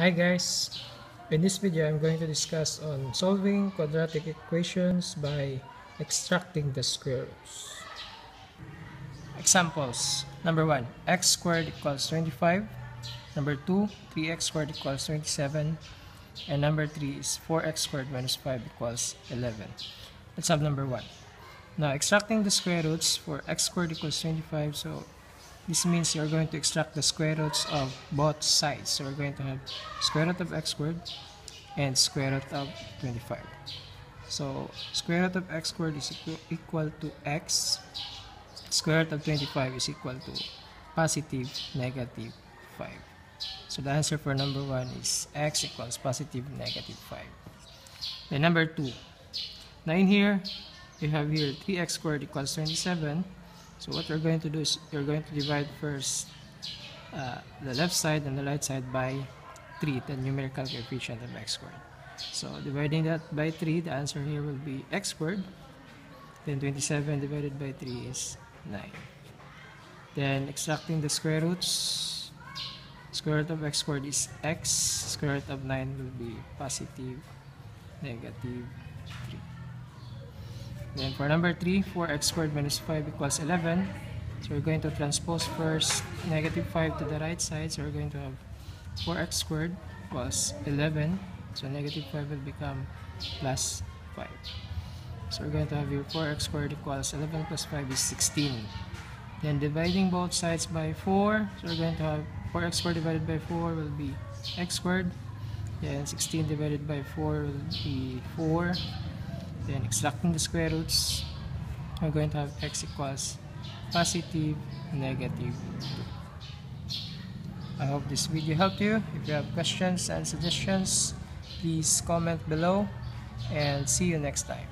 Hi guys, in this video I'm going to discuss on solving quadratic equations by extracting the square roots. Examples: number 1, x squared equals 25, number 2, 3x squared equals 27, and number 3 is 4x squared minus 5 equals 11. Let's have number 1. Now extracting the square roots for x squared equals 25, so this means you're going to extract the square roots of both sides. So we're going to have square root of x squared and square root of 25. So square root of x squared is equal to x. Square root of 25 is equal to positive negative 5. So the answer for number 1 is x equals positive negative 5. Then number 2. Now in here, you have here 3x squared equals 27. So what you're going to do is you're going to divide first the left side and the right side by 3, the numerical coefficient of x squared. So dividing that by 3, the answer here will be x squared. Then 27 divided by 3 is 9. Then extracting the square roots, square root of x squared is x. Square root of 9 will be positive negative 3. Then for number 3, 4x squared minus 5 equals 11. So we're going to transpose first negative 5 to the right side. So we're going to have 4x squared equals 11. So negative 5 will become plus 5. So we're going to have your 4x squared equals 11 plus 5 is 16. Then dividing both sides by 4. So we're going to have 4x squared divided by 4 will be x squared. Then 16 divided by 4 will be 4. Then extracting the square roots, we're going to have x equals positive negative 2. I hope this video helped you. If you have questions and suggestions, please comment below, and see you next time.